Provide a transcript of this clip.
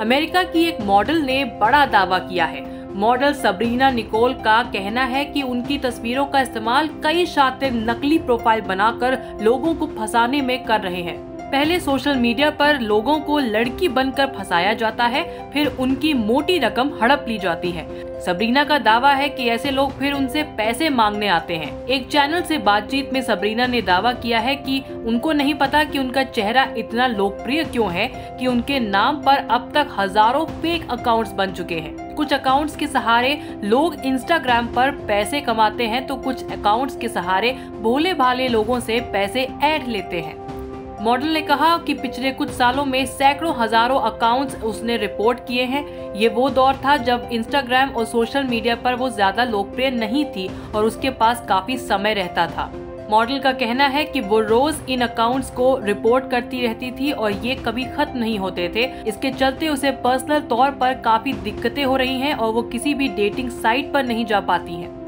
America की एक model ने बड़ा दावा किया है। मॉडल सबरीना निकोल का कहना है कि उनकी तस्वीरों का इस्तेमाल कई शातिर नकली प्रोफाइल बनाकर लोगों को फंसाने में कर रहे हैं। पहले सोशल मीडिया पर लोगों को लड़की बनकर फंसाया जाता है, फिर उनकी मोटी रकम हड़प ली जाती है। सबरीना का दावा है कि ऐसे लोग फिर उनसे पैसे मांगने आते हैं। एक चैनल से बातचीत में सबरीना ने दावा किया है कि उनको नहीं पता कि उनका चेहरा इतना लोकप्रिय क्यों है कि उनके नाम पर अब तक हजारों फेक अकाउंट्स बन चुके हैं। कुछ अकाउंट्स के सहारे लोग इंस्टाग्राम पर पैसे कमाते हैं तो कुछ अकाउंट्स के सहारे भोले भाले लोगों से पैसे ऐंठ लेते हैं। मॉडल ने कहा कि पिछले कुछ सालों में सैकड़ों हजारों अकाउंट्स उसने रिपोर्ट किए हैं। ये वो दौर था जब इंस्टाग्राम और सोशल मीडिया पर वो ज्यादा लोकप्रिय नहीं थी और उसके पास काफी समय रहता था। मॉडल का कहना है कि वो रोज इन अकाउंट्स को रिपोर्ट करती रहती थी और ये कभी खत्म नहीं होते थे। इसके चलते उसे पर्सनल तौर पर काफी दिक्कतें हो रही हैं और वो किसी भी डेटिंग साइट पर नहीं जा पाती है।